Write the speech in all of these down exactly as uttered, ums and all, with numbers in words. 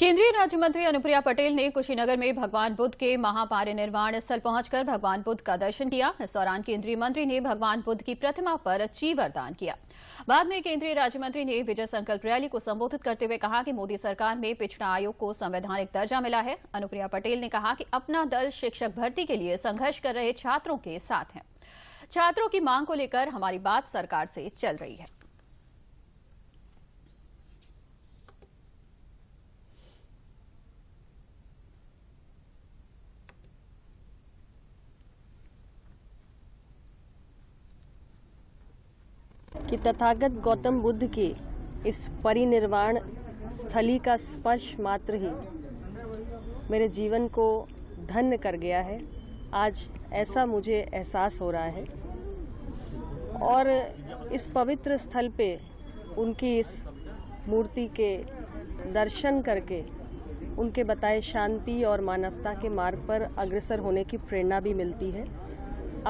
केंद्रीय राज्य मंत्री अनुप्रिया पटेल ने कुशीनगर में भगवान बुद्ध के महापरिनिर्वाण स्थल पहुंचकर भगवान बुद्ध का दर्शन किया। इस दौरान केंद्रीय मंत्री ने भगवान बुद्ध की प्रतिमा पर चीवर दान किया। बाद में केंद्रीय राज्य मंत्री ने विजय संकल्प रैली को संबोधित करते हुए कहा कि मोदी सरकार में पिछड़ा आयोग को संवैधानिक दर्जा मिला है। अनुप्रिया पटेल ने कहा कि अपना दल शिक्षक भर्ती के लिए संघर्ष कर रहे छात्रों के साथ है। छात्रों की मांग को लेकर हमारी बात सरकार से चल रही है। कि तथागत गौतम बुद्ध के इस परिनिर्वाण स्थली का स्पर्श मात्र ही मेरे जीवन को धन्य कर गया है। आज ऐसा मुझे एहसास हो रहा है और इस पवित्र स्थल पे उनकी इस मूर्ति के दर्शन करके उनके बताए शांति और मानवता के मार्ग पर अग्रसर होने की प्रेरणा भी मिलती है।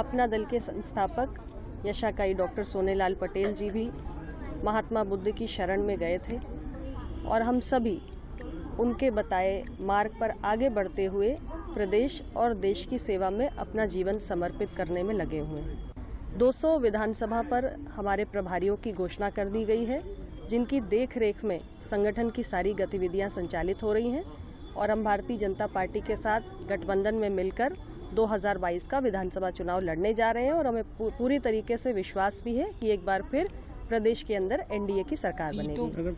अपना दल के संस्थापक यशाकाई डॉक्टर सोनेलाल पटेल जी भी महात्मा बुद्ध की शरण में गए थे और हम सभी उनके बताए मार्ग पर आगे बढ़ते हुए प्रदेश और देश की सेवा में अपना जीवन समर्पित करने में लगे हुए हैं। दो सौ विधानसभा पर हमारे प्रभारियों की घोषणा कर दी गई है, जिनकी देखरेख में संगठन की सारी गतिविधियां संचालित हो रही हैं और हम भारतीय जनता पार्टी के साथ गठबंधन में मिलकर दो हज़ार बाईस का विधानसभा चुनाव लड़ने जा रहे हैं और हमें पूरी तरीके से विश्वास भी है कि एक बार फिर प्रदेश के अंदर एनडीए की सरकार बनेगी।